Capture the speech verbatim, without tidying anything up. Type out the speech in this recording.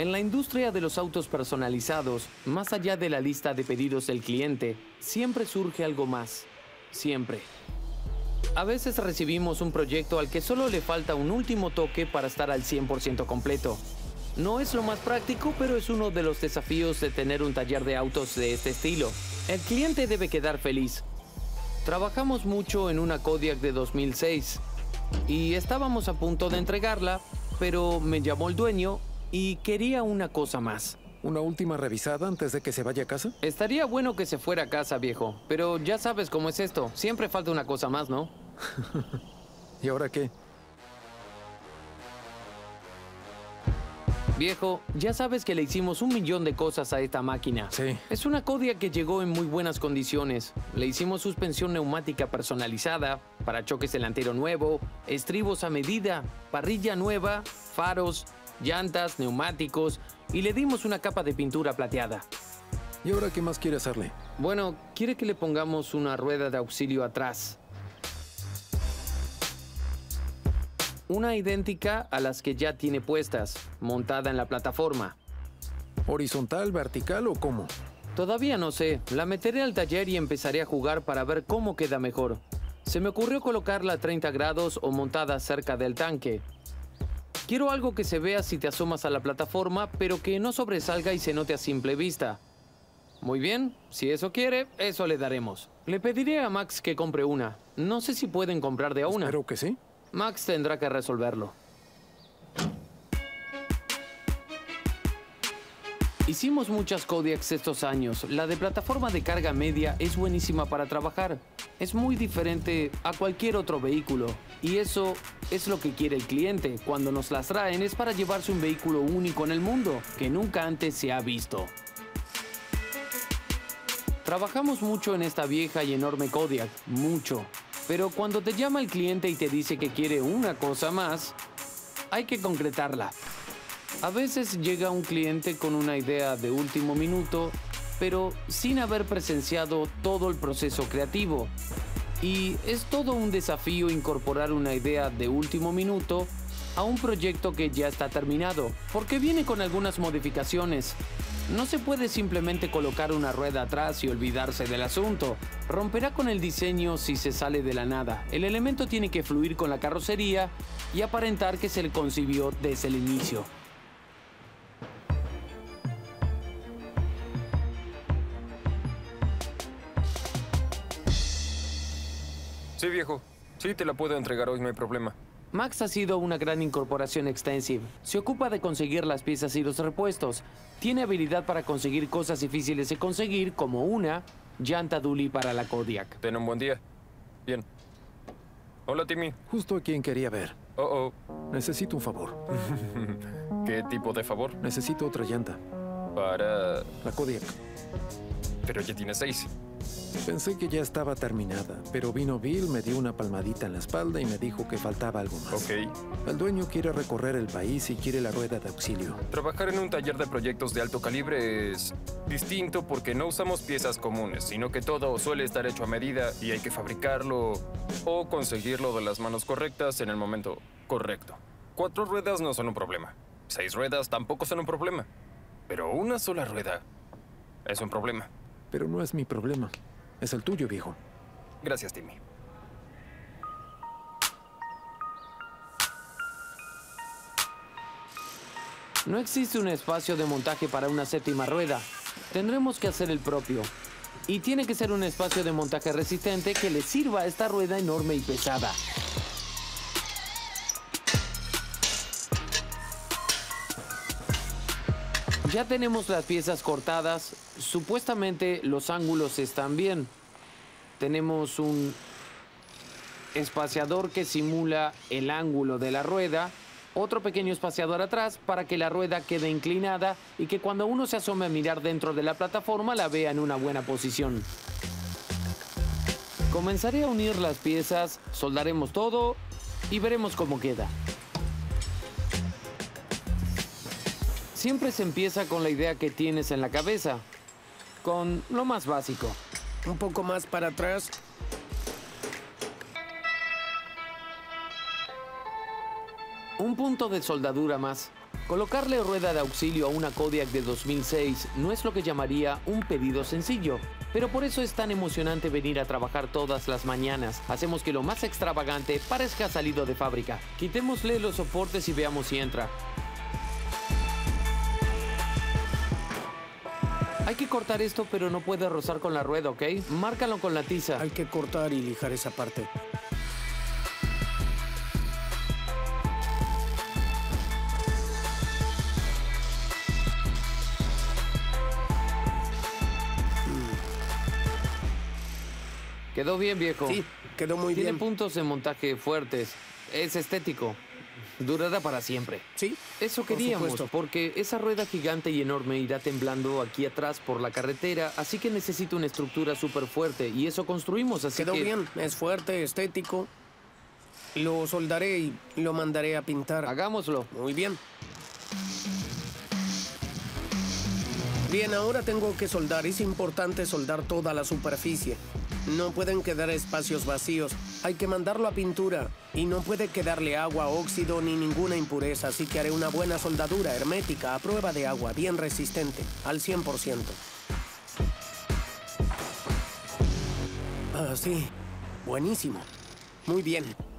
En la industria de los autos personalizados, más allá de la lista de pedidos del cliente, siempre surge algo más. Siempre. A veces recibimos un proyecto al que solo le falta un último toque para estar al cien por ciento completo. No es lo más práctico, pero es uno de los desafíos de tener un taller de autos de este estilo. El cliente debe quedar feliz. Trabajamos mucho en una Kodiak de dos mil seis y estábamos a punto de entregarla, pero me llamó el dueño y quería una cosa más. ¿Una última revisada antes de que se vaya a casa? Estaría bueno que se fuera a casa, viejo. Pero ya sabes cómo es esto. Siempre falta una cosa más, ¿no? ¿Y ahora qué? Viejo, ya sabes que le hicimos un millón de cosas a esta máquina. Sí. Es una Kodiak que llegó en muy buenas condiciones. Le hicimos suspensión neumática personalizada, parachoques delantero nuevo, estribos a medida, parrilla nueva, faros, llantas, neumáticos, y le dimos una capa de pintura plateada. ¿Y ahora qué más quiere hacerle? Bueno, quiere que le pongamos una rueda de auxilio atrás. Una idéntica a las que ya tiene puestas, montada en la plataforma. ¿Horizontal, vertical o cómo? Todavía no sé. La meteré al taller y empezaré a jugar para ver cómo queda mejor. Se me ocurrió colocarla a treinta grados o montada cerca del tanque. Quiero algo que se vea si te asomas a la plataforma, pero que no sobresalga y se note a simple vista. Muy bien, si eso quiere, eso le daremos. Le pediré a Max que compre una. No sé si pueden comprar de a una. Espero que sí. Max tendrá que resolverlo. Hicimos muchas Kodiaks estos años. La de plataforma de carga media es buenísima para trabajar. Es muy diferente a cualquier otro vehículo. Y eso es lo que quiere el cliente. Cuando nos las traen es para llevarse un vehículo único en el mundo, que nunca antes se ha visto. Trabajamos mucho en esta vieja y enorme Kodiak. Mucho. Pero cuando te llama el cliente y te dice que quiere una cosa más, hay que concretarla. A veces llega un cliente con una idea de último minuto, pero sin haber presenciado todo el proceso creativo. Y es todo un desafío incorporar una idea de último minuto a un proyecto que ya está terminado, porque viene con algunas modificaciones. No se puede simplemente colocar una rueda atrás y olvidarse del asunto. Romperá con el diseño si se sale de la nada. El elemento tiene que fluir con la carrocería y aparentar que se le concibió desde el inicio. Sí, viejo. Sí, te la puedo entregar hoy, no hay problema. Max ha sido una gran incorporación Extensive. Se ocupa de conseguir las piezas y los repuestos. Tiene habilidad para conseguir cosas difíciles de conseguir, como una llanta Dooley para la Kodiak. Ten un buen día. Bien. Hola, Timmy. Justo a quien quería ver. Oh, oh. Necesito un favor. ¿Qué tipo de favor? Necesito otra llanta. Para... la Kodiak. Pero ya tiene seis. Pensé que ya estaba terminada, pero vino Bill, me dio una palmadita en la espalda y me dijo que faltaba algo más. Ok. El dueño quiere recorrer el país y quiere la rueda de auxilio. Trabajar en un taller de proyectos de alto calibre es distinto porque no usamos piezas comunes, sino que todo suele estar hecho a medida y hay que fabricarlo o conseguirlo de las manos correctas en el momento correcto. Cuatro ruedas no son un problema. Seis ruedas tampoco son un problema. Pero una sola rueda es un problema. Pero no es mi problema. Es el tuyo, viejo. Gracias, Timmy. No existe un espacio de montaje para una séptima rueda. Tendremos que hacer el propio. Y tiene que ser un espacio de montaje resistente que le sirva a esta rueda enorme y pesada. Ya tenemos las piezas cortadas. Supuestamente los ángulos están bien. Tenemos un espaciador que simula el ángulo de la rueda. Otro pequeño espaciador atrás para que la rueda quede inclinada y que cuando uno se asome a mirar dentro de la plataforma la vea en una buena posición. Comenzaré a unir las piezas, soldaremos todo y veremos cómo queda. Siempre se empieza con la idea que tienes en la cabeza, con lo más básico. Un poco más para atrás. Un punto de soldadura más. Colocarle rueda de auxilio a una Kodiak de dos mil seis no es lo que llamaría un pedido sencillo, pero por eso es tan emocionante venir a trabajar todas las mañanas. Hacemos que lo más extravagante parezca salido de fábrica. Quitémosle los soportes y veamos si entra. Hay que cortar esto, pero no puede rozar con la rueda, ¿ok? Márcalo con la tiza. Hay que cortar y lijar esa parte. Quedó bien, viejo. Sí, quedó muy bien. Tiene puntos de montaje fuertes. Es estético. Durará para siempre. Sí, eso queríamos, por porque esa rueda gigante y enorme irá temblando aquí atrás por la carretera, así que necesita una estructura súper fuerte, y eso construimos, así quedó que... Quedó bien, es fuerte, estético. Lo soldaré y lo mandaré a pintar. Hagámoslo. Muy bien. Bien, ahora tengo que soldar. Es importante soldar toda la superficie. No pueden quedar espacios vacíos. Hay que mandarlo a pintura. Y no puede quedarle agua, óxido ni ninguna impureza. Así que haré una buena soldadura hermética a prueba de agua, bien resistente, al cien por ciento. Ah, sí. Buenísimo. Muy bien.